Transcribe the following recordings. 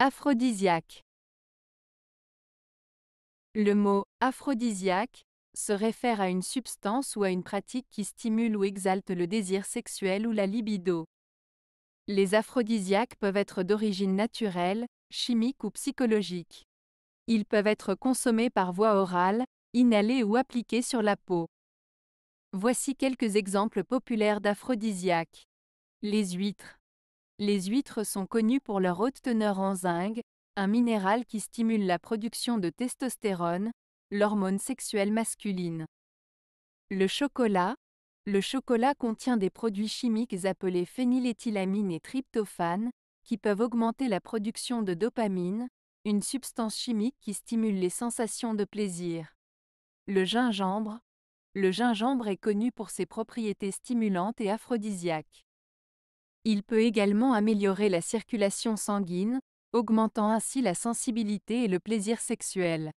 Aphrodisiaque. Le mot « aphrodisiaque » se réfère à une substance ou à une pratique qui stimule ou exalte le désir sexuel ou la libido. Les aphrodisiaques peuvent être d'origine naturelle, chimique ou psychologique. Ils peuvent être consommés par voie orale, inhalés ou appliqués sur la peau. Voici quelques exemples populaires d'aphrodisiaques. Les huîtres. Les huîtres sont connues pour leur haute teneur en zinc, un minéral qui stimule la production de testostérone, l'hormone sexuelle masculine. Le chocolat. Le chocolat contient des produits chimiques appelés phényléthylamine et tryptophane, qui peuvent augmenter la production de dopamine, une substance chimique qui stimule les sensations de plaisir. Le gingembre. Le gingembre est connu pour ses propriétés stimulantes et aphrodisiaques. Il peut également améliorer la circulation sanguine, augmentant ainsi la sensibilité et le plaisir sexuel.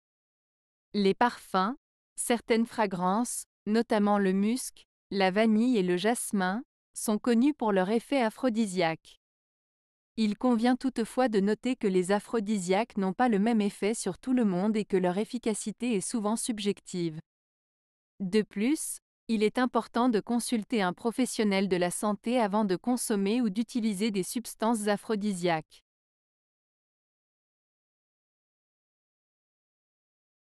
Les parfums, certaines fragrances, notamment le musc, la vanille et le jasmin, sont connus pour leur effet aphrodisiaque. Il convient toutefois de noter que les aphrodisiaques n'ont pas le même effet sur tout le monde et que leur efficacité est souvent subjective. De plus, il est important de consulter un professionnel de la santé avant de consommer ou d'utiliser des substances aphrodisiaques.